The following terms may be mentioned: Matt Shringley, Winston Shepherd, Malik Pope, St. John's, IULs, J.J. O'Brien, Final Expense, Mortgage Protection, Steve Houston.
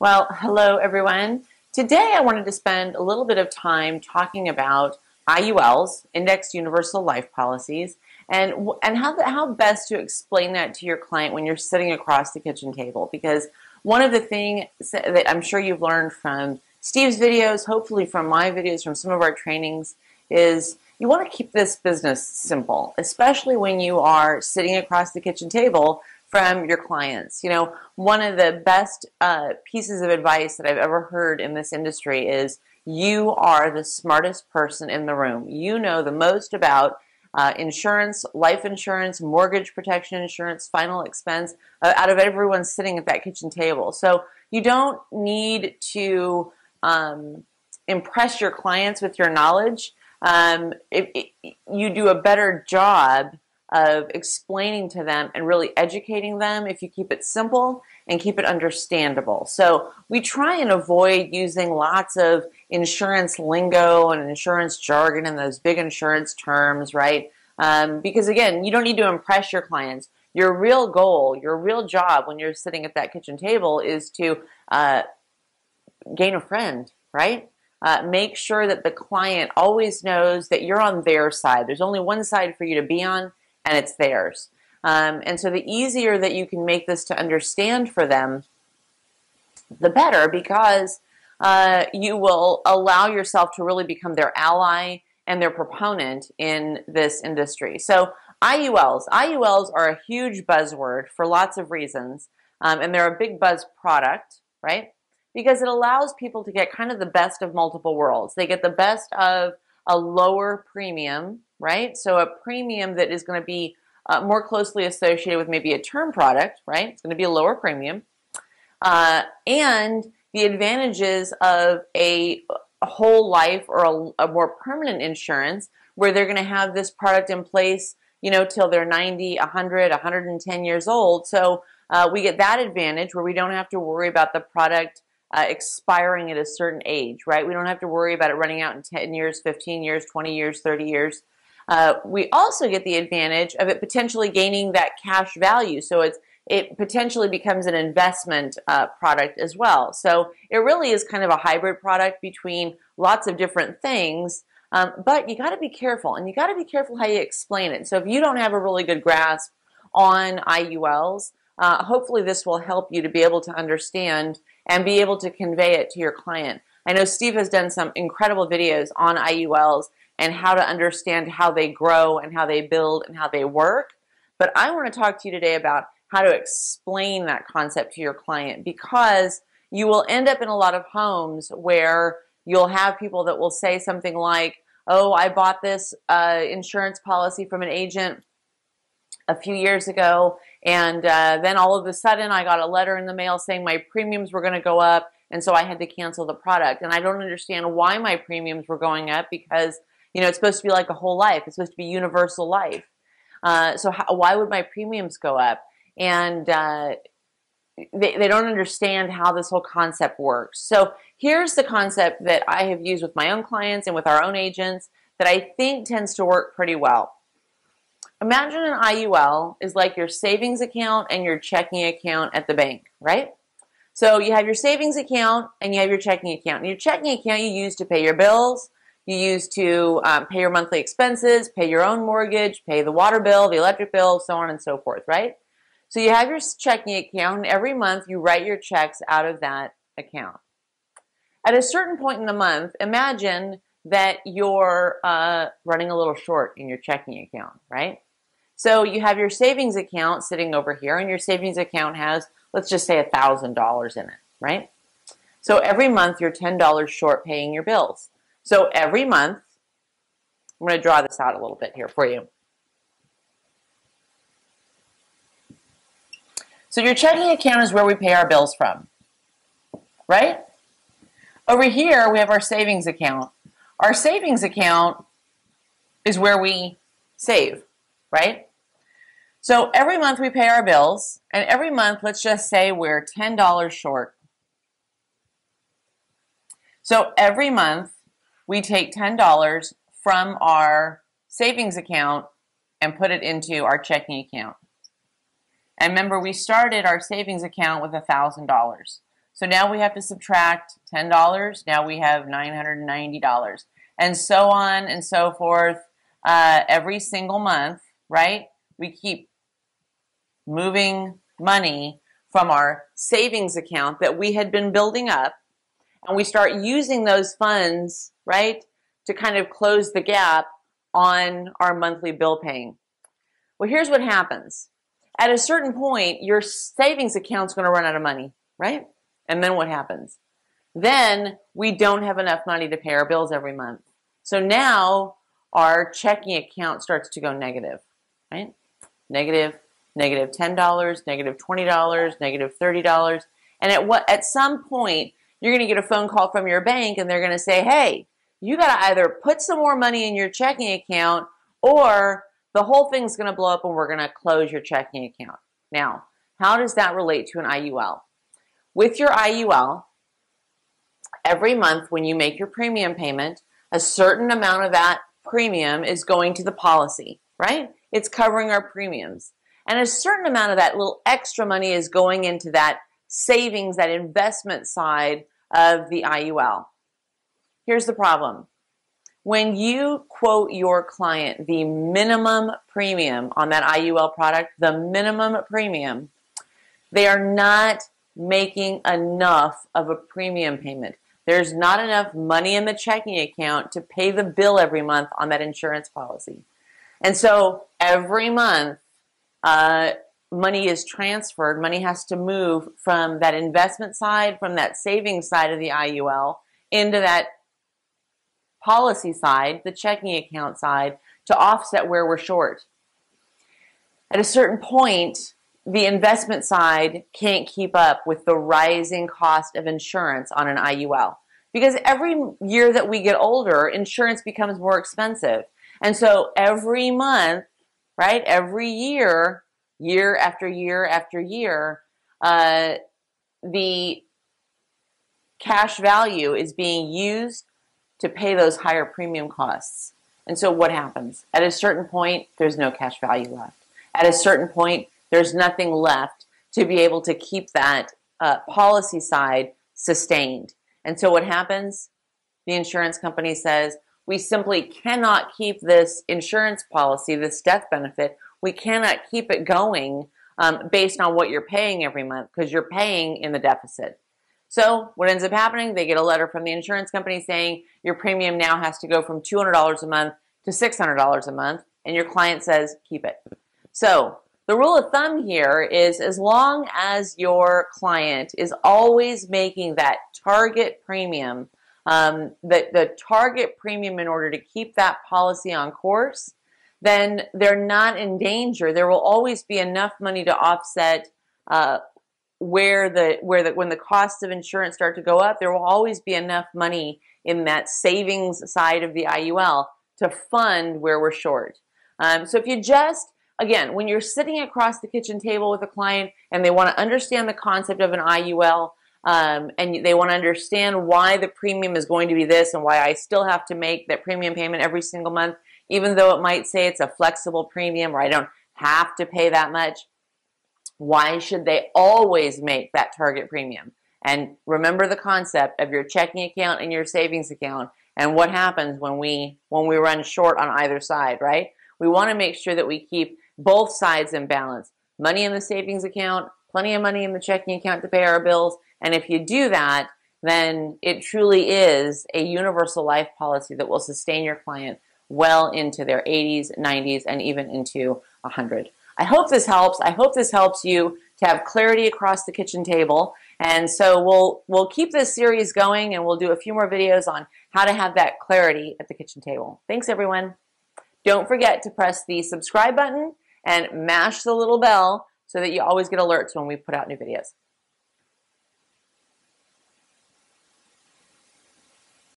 Well, hello everyone. Today I wanted to spend a little bit of time talking about IULs, Indexed Universal Life Policies, and how best to explain that to your client when you're sitting across the kitchen table. Because one of the things that I'm sure you've learned from Steve's videos, hopefully from my videos, from some of our trainings, is you want to keep this business simple, especially when you are sitting across the kitchen table from your clients. You know, one of the best pieces of advice that I've ever heard in this industry is you are the smartest person in the room. You know the most about insurance, life insurance, mortgage protection insurance, final expense, out of everyone sitting at that kitchen table. So you don't need to impress your clients with your knowledge. You do a better job of explaining to them and really educating them if you keep it simple and keep it understandable. So we try and avoid using lots of insurance lingo and insurance jargon and those big insurance terms, right? Because again, you don't need to impress your clients. Your real goal, your real job when you're sitting at that kitchen table is to gain a friend, right? Make sure that the client always knows that you're on their side. There's only one side for you to be on, and it's theirs. And so the easier that you can make this to understand for them, the better, because you will allow yourself to really become their ally and their proponent in this industry. So IULs. IULs are a huge buzzword for lots of reasons, and they're a big buzz product, right? Because it allows people to get kind of the best of multiple worlds. They get the best of a lower premium, right? So a premium that is going to be more closely associated with maybe a term product, right? It's going to be a lower premium. And the advantages of a whole life or a more permanent insurance where they're going to have this product in place, you know, till they're 90, 100, 110 years old. So we get that advantage where we don't have to worry about the product expiring at a certain age, right? We don't have to worry about it running out in 10 years, 15 years, 20 years, 30 years. We also get the advantage of it potentially gaining that cash value. So it potentially becomes an investment product as well. So it really is kind of a hybrid product between lots of different things, but you got to be careful, and you got to be careful how you explain it. So if you don't have a really good grasp on IULs, hopefully this will help you to be able to understand and be able to convey it to your client. I know Steve has done some incredible videos on IULs and how to understand how they grow and how they build and how they work. But I want to talk to you today about how to explain that concept to your client, because you will end up in a lot of homes where you'll have people that will say something like, oh, I bought this insurance policy from an agent a few years ago, and then all of a sudden I got a letter in the mail saying my premiums were going to go up, and so I had to cancel the product. And I don't understand why my premiums were going up, because, you know, it's supposed to be like a whole life. It's supposed to be universal life. Why would my premiums go up? And they don't understand how this whole concept works. So here's the concept that I have used with my own clients and with our own agents that I think tends to work pretty well. Imagine an IUL is like your savings account and your checking account at the bank, right? So you have your savings account and you have your checking account. And your checking account you use to pay your bills, you use to pay your monthly expenses, pay your own mortgage, pay the water bill, the electric bill, so on and so forth, right? So you have your checking account, and every month you write your checks out of that account. At a certain point in the month, imagine that you're running a little short in your checking account, right? So you have your savings account sitting over here, and your savings account has, let's just say, $1,000 in it, right? So every month you're $10 short paying your bills. So every month, I'm going to draw this out a little bit here for you. So your checking account is where we pay our bills from, right? Over here we have our savings account. Our savings account is where we save, right? So every month we pay our bills, and every month, let's just say we're $10 short. So every month we take $10 from our savings account and put it into our checking account. And remember, we started our savings account with $1,000. So now we have to subtract $10. Now we have $990, and so on and so forth every single month, right? We keep moving money from our savings account that we had been building up, and we start using those funds, right, to kind of close the gap on our monthly bill paying. Well, here's what happens. At a certain point, your savings account's going to run out of money, right? And then what happens? Then we don't have enough money to pay our bills every month. So now our checking account starts to go negative, right? Negative $10, negative $20, negative $30. And at some point, you're going to get a phone call from your bank, and they're going to say, hey, you got to either put some more money in your checking account, or the whole thing's going to blow up and we're going to close your checking account. Now, how does that relate to an IUL? With your IUL, every month when you make your premium payment, a certain amount of that premium is going to the policy, right? It's covering our premiums. And a certain amount of that little extra money is going into that savings, that investment side of the IUL. Here's the problem. When you quote your client the minimum premium on that IUL product, the minimum premium, they are not making enough of a premium payment. There's not enough money in the checking account to pay the bill every month on that insurance policy. And so every month, money is transferred. Money has to move from that investment side, from that savings side of the IUL, into that policy side, the checking account side, to offset where we're short. At a certain point, the investment side can't keep up with the rising cost of insurance on an IUL, because every year that we get older, insurance becomes more expensive. And so every month, right, every year, year after year after year, the cash value is being used to pay those higher premium costs. And so what happens? At a certain point, there's no cash value left. At a certain point, there's nothing left to be able to keep that policy side sustained. And so what happens? The insurance company says, we simply cannot keep this insurance policy, this death benefit, we cannot keep it going based on what you're paying every month, because you're paying in the deficit. So what ends up happening, they get a letter from the insurance company saying your premium now has to go from $200 a month to $600 a month, and your client says, keep it. So the rule of thumb here is, as long as your client is always making that target premium, the target premium in order to keep that policy on course, then they're not in danger. There will always be enough money to offset when the costs of insurance start to go up. There will always be enough money in that savings side of the IUL to fund where we're short. So if you just, again, when you're sitting across the kitchen table with a client and they want to understand the concept of an IUL, and they want to understand why the premium is going to be this and why I still have to make that premium payment every single month, even though it might say it's a flexible premium or I don't have to pay that much, why should they always make that target premium? And remember the concept of your checking account and your savings account, and what happens when we run short on either side, right? We want to make sure that we keep both sides in balance. Money in the savings account, plenty of money in the checking account to pay our bills, and if you do that, then it truly is a universal life policy that will sustain your client well into their 80s, 90s, and even into 100. I hope this helps. I hope this helps you to have clarity across the kitchen table. And so we'll keep this series going, and we'll do a few more videos on how to have that clarity at the kitchen table. Thanks, everyone. Don't forget to press the subscribe button and mash the little bell so that you always get alerts when we put out new videos.